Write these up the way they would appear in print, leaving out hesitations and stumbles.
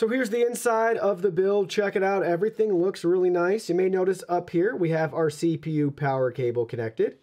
So here's the inside of the build. Check it out. Everything looks really nice. You may notice up here we have our CPU power cable connected.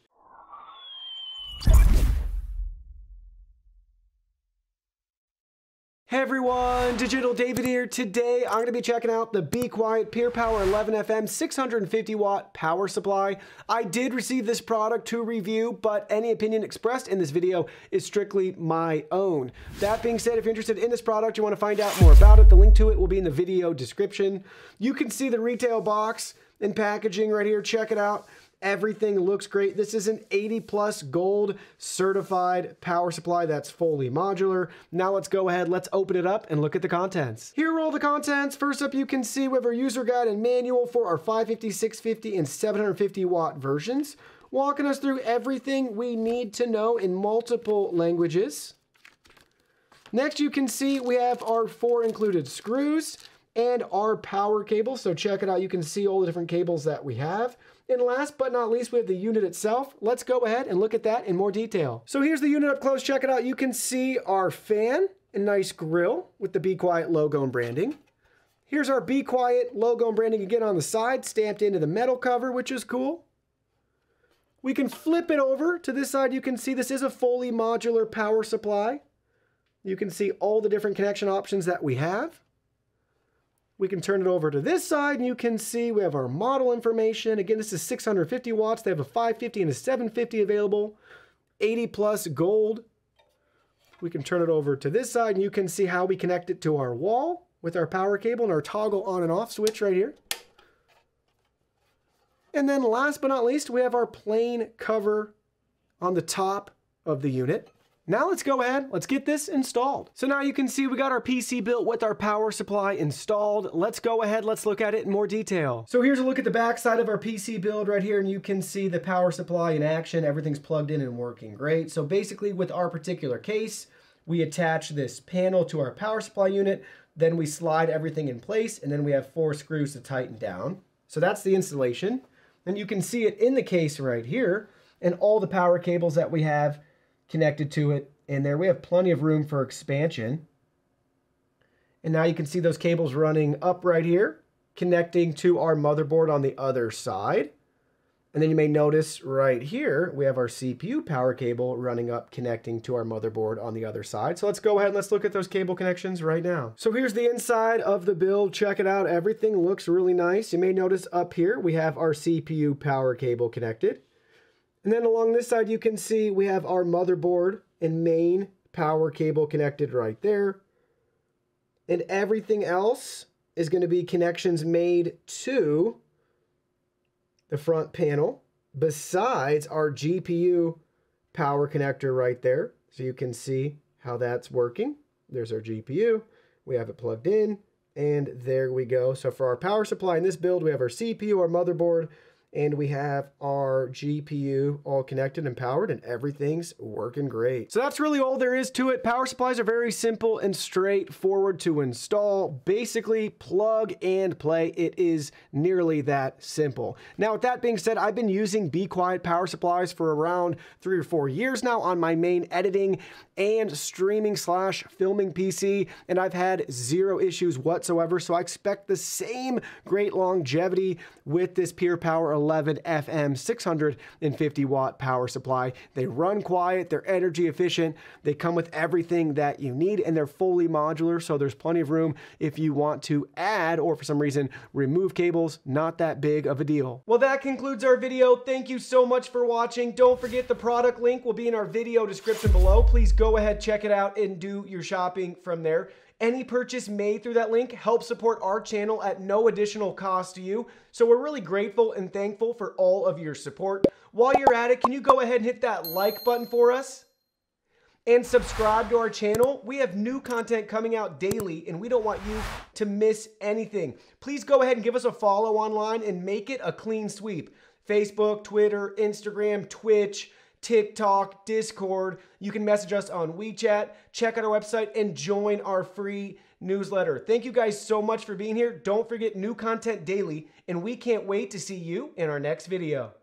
Hey everyone, Digital David here. Today, I'm going to be checking out the Be Quiet! Pure Power 11 FM 650 watt power supply. I did receive this product to review, but any opinion expressed in this video is strictly my own. That being said, if you're interested in this product, you want to find out more about it, the link to it will be in the video description. You can see the retail box and packaging right here. Check it out. Everything looks great. This is an 80 Plus Gold certified power supply that's fully modular. Now let's go ahead, let's open it up and look at the contents. Here are all the contents. First up, you can see we have our user guide and manual for our 550, 650, and 750 watt versions, walking us through everything we need to know in multiple languages. Next, you can see we have our 4 included screws and our power cable. So check it out. You can see all the different cables that we have. And last but not least, we have the unit itself. Let's go ahead and look at that in more detail. So here's the unit up close. Check it out. You can see our fan and nice grill with the Be Quiet logo and branding. Here's our Be Quiet logo and branding again on the side, stamped into the metal cover, which is cool. We can flip it over to this side. You can see this is a fully modular power supply. You can see all the different connection options that we have. We can turn it over to this side and you can see we have our model information. Again, this is 650 watts. They have a 550 and a 750 available, 80 Plus Gold. We can turn it over to this side and you can see how we connect it to our wall with our power cable and our toggle on and off switch right here. And then last but not least, we have our plain cover on the top of the unit. Now let's go ahead, let's get this installed. So now you can see we got our PC built with our power supply installed. Let's go ahead, let's look at it in more detail. So here's a look at the back side of our PC build right here, and you can see the power supply in action. Everything's plugged in and working great. So basically with our particular case, we attach this panel to our power supply unit, then we slide everything in place, and then we have 4 screws to tighten down. So that's the installation. And you can see it in the case right here, and all the power cables that we have connected to it in there. We have plenty of room for expansion. And now you can see those cables running up right here, connecting to our motherboard on the other side. And then you may notice right here, we have our CPU power cable running up, connecting to our motherboard on the other side. So let's go ahead and let's look at those cable connections right now. So here's the inside of the build. Check it out. Everything looks really nice. You may notice up here, we have our CPU power cable connected. And then along this side, you can see we have our motherboard and main power cable connected right there. And everything else is going to be connections made to the front panel besides our GPU power connector right there. So you can see how that's working. There's our GPU. We have it plugged in and there we go. So for our power supply in this build, we have our CPU, our motherboard, and we have our GPU all connected and powered, and everything's working great. So that's really all there is to it. Power supplies are very simple and straightforward to install. Basically, plug and play. It is nearly that simple. Now, with that being said, I've been using Be Quiet! Power supplies for around 3 or 4 years now on my main editing and streaming / filming PC, and I've had 0 issues whatsoever, so I expect the same great longevity with this Pure Power 11 FM 650 watt power supply. They run quiet, they're energy efficient, they come with everything that you need, and they're fully modular, so there's plenty of room if you want to add or for some reason remove cables. Not that big of a deal. Well, that concludes our video. Thank you so much for watching. Don't forget the product link will be in our video description below. Please go ahead, check it out, and do your shopping from there. Any purchase made through that link helps support our channel at no additional cost to you. So we're really grateful and thankful for all of your support. While you're at it, can you go ahead and hit that like button for us? And subscribe to our channel. We have new content coming out daily and we don't want you to miss anything. Please go ahead and give us a follow online and make it a clean sweep. Facebook, Twitter, Instagram, Twitch, TikTok, Discord. You can message us on WeChat, check out our website, and join our free newsletter. Thank you guys so much for being here. Don't forget, new content daily, and we can't wait to see you in our next video.